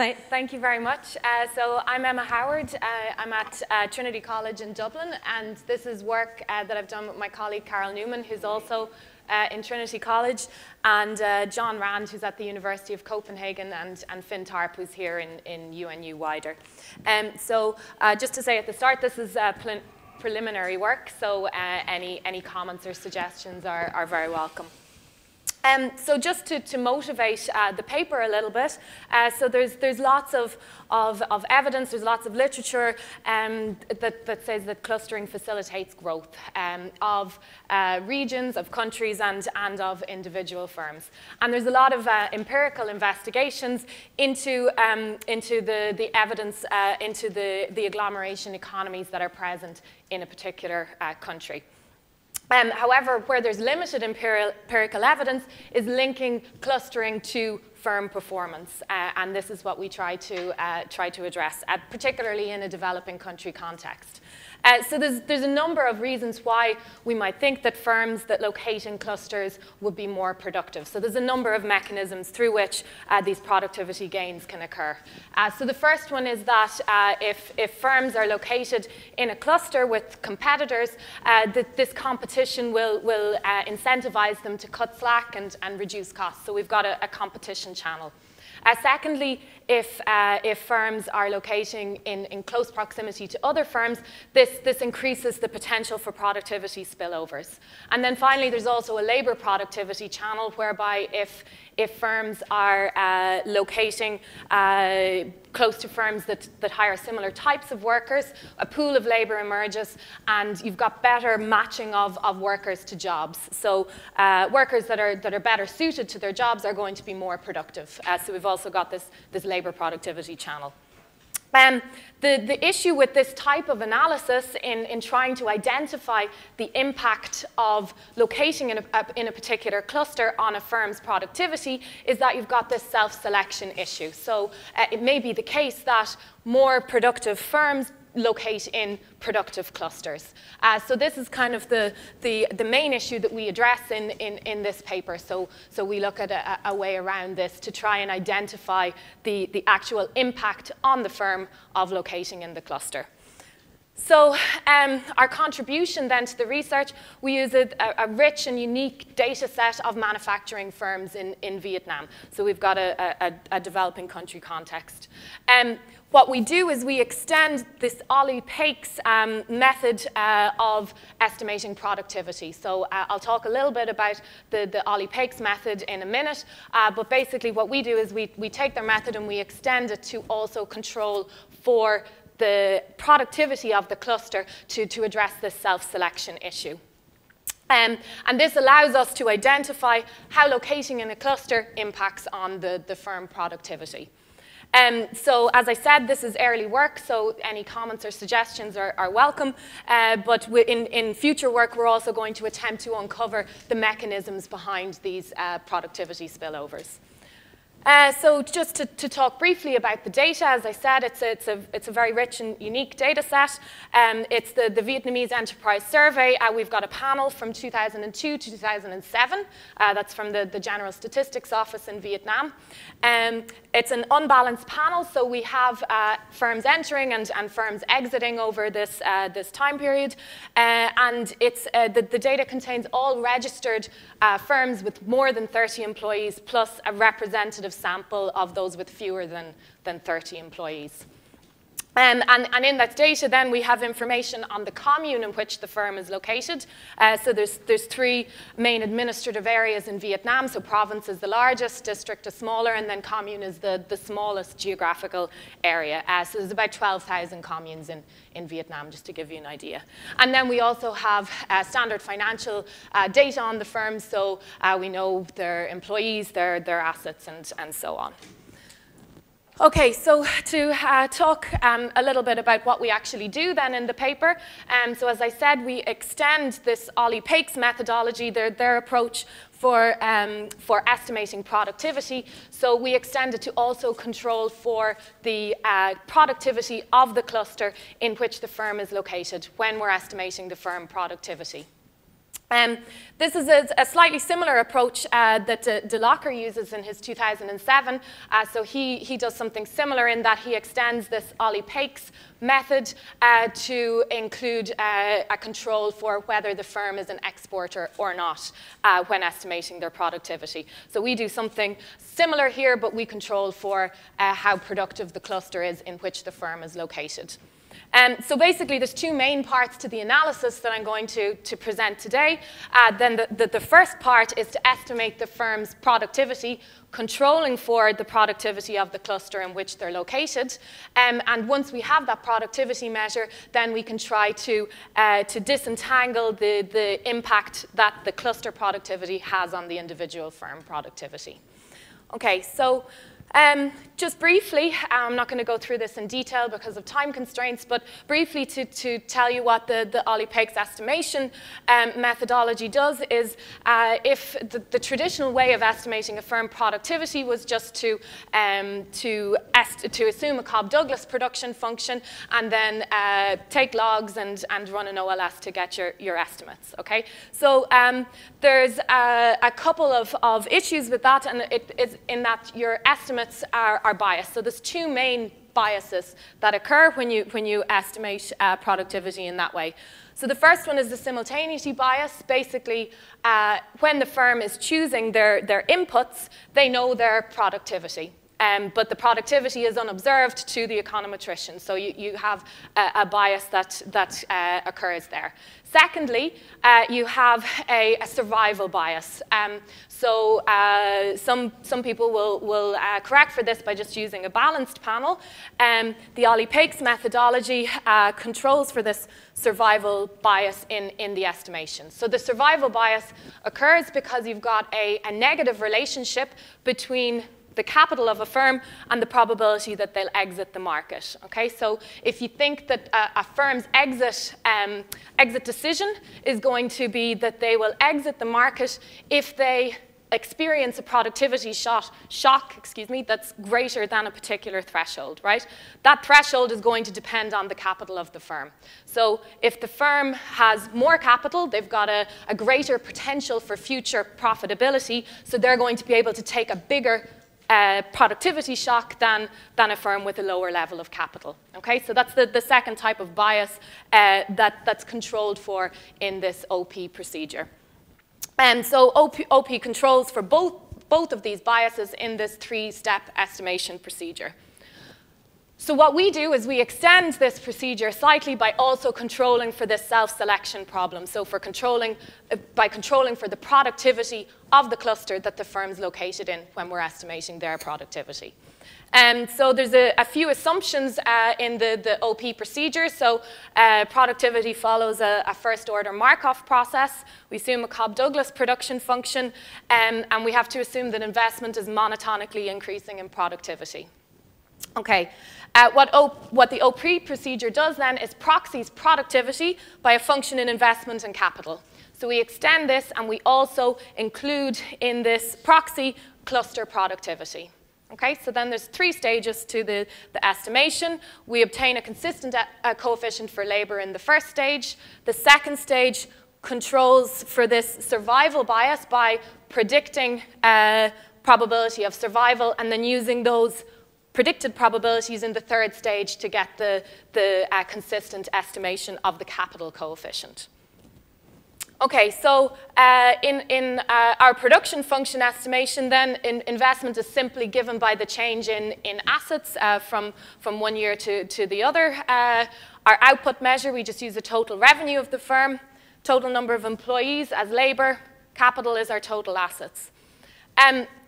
Thank you very much. So I'm Emma Howard. I'm at Trinity College in Dublin, and this is work that I've done with my colleague Carol Newman, who's also in Trinity College, and John Rand, who's at the University of Copenhagen, and Finn Tarp, who's here in UNU-WIDER. So just to say at the start, this is preliminary work, so any comments or suggestions are very welcome. So just to motivate the paper a little bit, so there's lots of evidence, there's lots of literature that says that clustering facilitates growth of regions, of countries, and of individual firms. And there's a lot of empirical investigations into the evidence, into the agglomeration economies that are present in a particular country. However, where there's limited empirical evidence is linking clustering to firm performance, and this is what we try to address, particularly in a developing country context. So there's a number of reasons why we might think that firms that locate in clusters would be more productive. So there's a number of mechanisms through which these productivity gains can occur. So the first one is that if firms are located in a cluster with competitors, this competition will incentivize them to cut slack and reduce costs. So we've got a competition channel. Secondly, if firms are locating in close proximity to other firms, this increases the potential for productivity spillovers. And then finally, there's also a labor productivity channel whereby if firms are locating close to firms that hire similar types of workers, a pool of labor emerges, and you've got better matching of workers to jobs. So workers that are better suited to their jobs are going to be more productive. So we've also got this labor productivity channel. The issue with this type of analysis in trying to identify the impact of locating in a particular cluster on a firm's productivity is that you've got this self-selection issue. So it may be the case that more productive firms locate in productive clusters. So this is kind of the main issue that we address in this paper. So we look at a way around this to try and identify the actual impact on the firm of locating in the cluster. So our contribution then to the research, we use a rich and unique data set of manufacturing firms in Vietnam. So we've got a developing country context. What we do is we extend this Olley Pakes method of estimating productivity. So I'll talk a little bit about the Olley Pakes method in a minute, but basically what we do is we take their method and we extend it to also control for the productivity of the cluster to address this self-selection issue. And this allows us to identify how locating in a cluster impacts on the firm productivity. So as I said, this is early work, so any comments or suggestions are welcome, but in future work we're also going to attempt to uncover the mechanisms behind these productivity spillovers. So just to talk briefly about the data, as I said, it's a very rich and unique data set. It's the Vietnamese Enterprise Survey. We've got a panel from 2002 to 2007. That's from the General Statistics Office in Vietnam. It's an unbalanced panel, so we have firms entering and firms exiting over this time period. And it's, the data contains all registered firms with more than 30 employees, plus a representative sample of those with fewer than 30 employees. And in that data then we have information on the commune in which the firm is located. So there's three main administrative areas in Vietnam. So province is the largest, district is smaller, and then commune is the smallest geographical area. So there's about 12,000 communes in Vietnam, just to give you an idea. And then we also have standard financial data on the firm, so we know their employees, their assets, and so on. Okay, so to talk a little bit about what we actually do then in the paper. So as I said, we extend this Olley Pakes methodology, their approach for estimating productivity. So we extend it to also control for the productivity of the cluster in which the firm is located when we're estimating the firm productivity. This is a slightly similar approach that De Locker uses in his 2007. So he does something similar in that he extends this Olley Pakes method to include a control for whether the firm is an exporter or not when estimating their productivity. So we do something similar here, but we control for how productive the cluster is in which the firm is located. So basically, there's two main parts to the analysis that I'm going to present today. Then the first part is to estimate the firm's productivity, controlling for the productivity of the cluster in which they're located. And once we have that productivity measure, then we can try to disentangle the impact that the cluster productivity has on the individual firm productivity. Okay, so just briefly, I'm not going to go through this in detail because of time constraints, but briefly to tell you what the Olley Pakes estimation methodology does is if the traditional way of estimating a firm productivity was just to assume a Cobb-Douglas production function and then take logs and run an OLS to get your estimates. Okay, so there's a couple of issues with that, and it is in that your estimate are biased. So there's two main biases that occur when you estimate productivity in that way. So the first one is the simultaneity bias. Basically, when the firm is choosing their inputs, they know their productivity. But the productivity is unobserved to the econometrician. So you have a bias that occurs there. Secondly, you have a survival bias. Some people will correct for this by just using a balanced panel. The Olley Pakes methodology controls for this survival bias in the estimation. So the survival bias occurs because you've got a negative relationship between the capital of a firm and the probability that they'll exit the market. Okay, so if you think that a firm's exit decision is going to be that they will exit the market if they experience a productivity shock, that's greater than a particular threshold, right? That threshold is going to depend on the capital of the firm. So if the firm has more capital, they've got a greater potential for future profitability, so they're going to be able to take a bigger productivity shock than a firm with a lower level of capital. Okay, so that's the second type of bias that's controlled for in this OP procedure. And so OP controls for both of these biases in this three-step estimation procedure. So what we do is we extend this procedure slightly by also controlling for this self-selection problem. So for by controlling for the productivity of the cluster that the firm's located in when we're estimating their productivity. So there's a few assumptions in the OP procedure. So productivity follows a first-order Markov process. We assume a Cobb-Douglas production function, and we have to assume that investment is monotonically increasing in productivity. Okay, what the OP procedure does then is proxies productivity by a function in investment and capital. So we extend this and we also include in this proxy cluster productivity. Okay, so then there's three stages to the estimation. We obtain a consistent coefficient for labor in the first stage. The second stage controls for this survival bias by predicting probability of survival and then using those predicted probabilities in the third stage to get the consistent estimation of the capital coefficient. Okay, so in our production function estimation, then investment is simply given by the change in assets from one year to the other. Our output measure, we just use the total revenue of the firm, total number of employees as labor, capital is our total assets.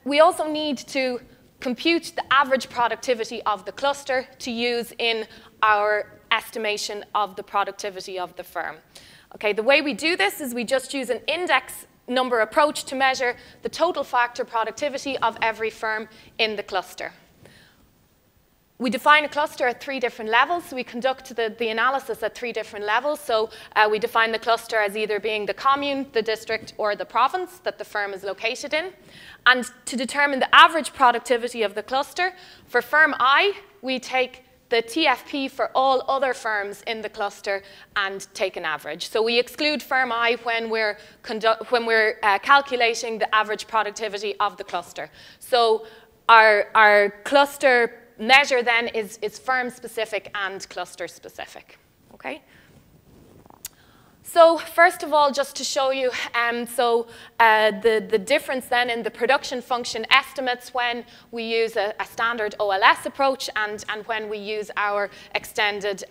We also need to compute the average productivity of the cluster to use in our estimation of the productivity of the firm. Okay, the way we do this is we just use an index number approach to measure the total factor productivity of every firm in the cluster. We define a cluster at three different levels. So we conduct the analysis at three different levels. So we define the cluster as either being the commune, the district, or the province that the firm is located in. And to determine the average productivity of the cluster, for firm I, we take the TFP for all other firms in the cluster and take an average. So we exclude firm I when we're calculating the average productivity of the cluster. So our cluster measure then is firm specific and cluster specific. Okay. So first of all, just to show you, the difference then in the production function estimates when we use a standard OLS approach and when we use our extended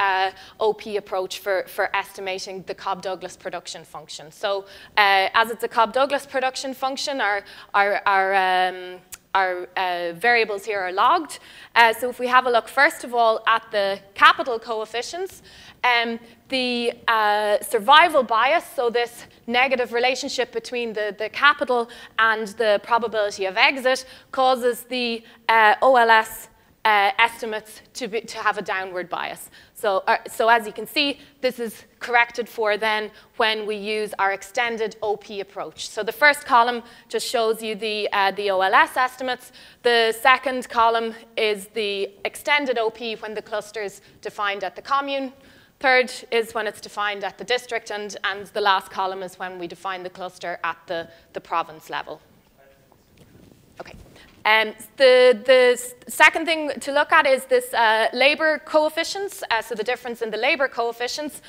OP approach for estimating the Cobb-Douglas production function. So as it's a Cobb-Douglas production function, our variables here are logged. So if we have a look first of all at the capital coefficients, the survival bias, so this negative relationship between the capital and the probability of exit, causes the OLS estimates to have a downward bias. So as you can see, this is corrected for then when we use our extended OP approach. So the first column just shows you the OLS estimates. The second column is the extended OP when the cluster is defined at the commune. Third is when it's defined at the district, and the last column is when we define the cluster at the province level. Okay. The second thing to look at is this labor coefficients, so the difference in the labor coefficients.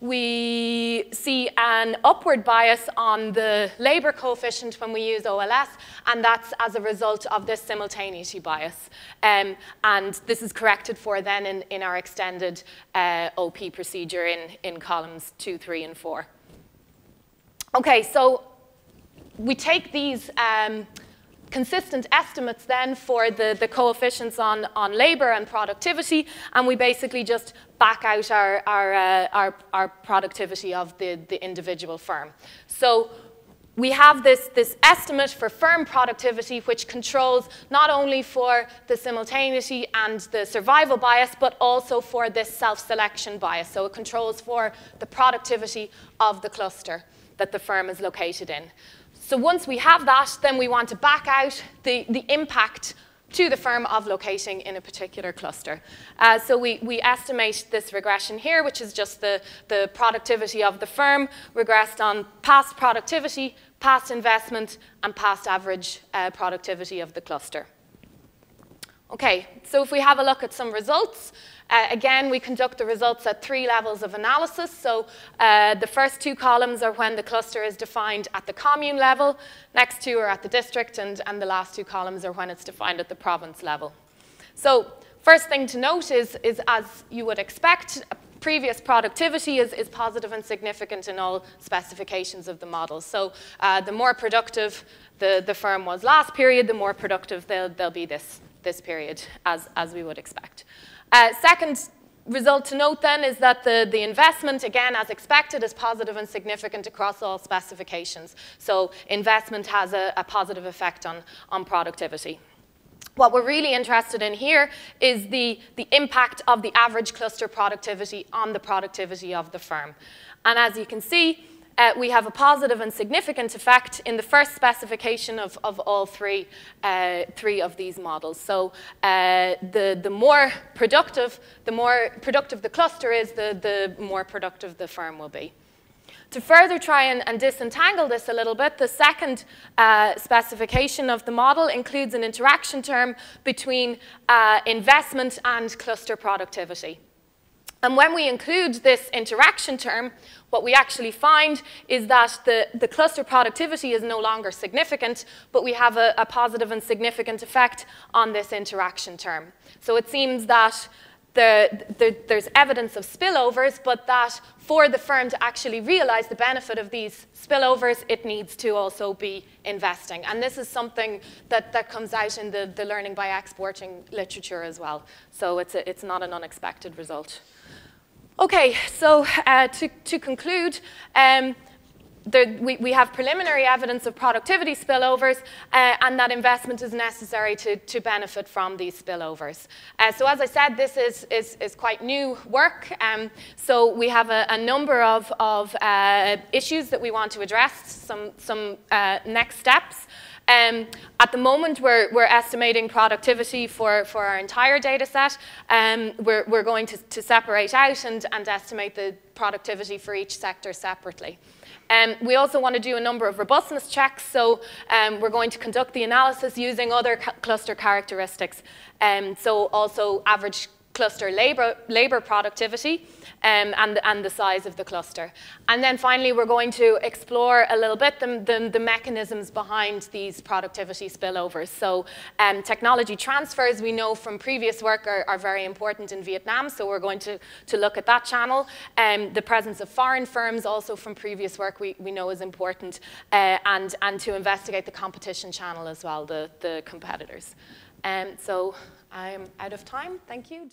We see an upward bias on the labor coefficient when we use OLS, and that's as a result of this simultaneity bias. And this is corrected for then in our extended OP procedure in columns 2, 3, and 4. Okay, so we take these consistent estimates then for the coefficients on labor and productivity, and we basically just back out our productivity of the individual firm. So we have this estimate for firm productivity, which controls not only for the simultaneity and the survival bias, but also for this self-selection bias. So it controls for the productivity of the cluster that the firm is located in. So once we have that, then we want to back out the impact to the firm of locating in a particular cluster. So we estimate this regression here, which is just the productivity of the firm regressed on past productivity, past investment, and past average productivity of the cluster. Okay, so if we have a look at some results, again, we conduct the results at 3 levels of analysis. So the first 2 columns are when the cluster is defined at the commune level, next 2 are at the district, and the last 2 columns are when it's defined at the province level. So first thing to note is as you would expect, previous productivity is positive and significant in all specifications of the model. So the more productive the firm was last period, the more productive they'll be this period, as we would expect. Second result to note then is that the investment, again, as expected, is positive and significant across all specifications. So investment has a positive effect on productivity. What we're really interested in here is the impact of the average cluster productivity on the productivity of the firm. And as you can see, we have a positive and significant effect in the first specification of all three of these models. So the more productive the cluster is, the more productive the firm will be. To further try and disentangle this a little bit, the second specification of the model includes an interaction term between investment and cluster productivity. And when we include this interaction term, what we actually find is that the cluster productivity is no longer significant, but we have a positive and significant effect on this interaction term. So it seems that there's evidence of spillovers, but that for the firm to actually realize the benefit of these spillovers, it needs to also be investing. And this is something that comes out in the learning by exporting literature as well. So it's not an unexpected result. Okay, so to conclude, we have preliminary evidence of productivity spillovers and that investment is necessary to benefit from these spillovers. So as I said, this is quite new work. So we have a number of issues that we want to address, some next steps. At the moment, we're estimating productivity for our entire data set. We're going to separate out and estimate the productivity for each sector separately. We also want to do a number of robustness checks, so we're going to conduct the analysis using other cluster characteristics, so also average cluster labor productivity and the size of the cluster. And then finally, we're going to explore a little bit the mechanisms behind these productivity spillovers. So technology transfers, we know from previous work, are very important in Vietnam, so we're going to look at that channel. The presence of foreign firms, also from previous work, we know is important, and to investigate the competition channel as well, the competitors. So I'm out of time. Thank you.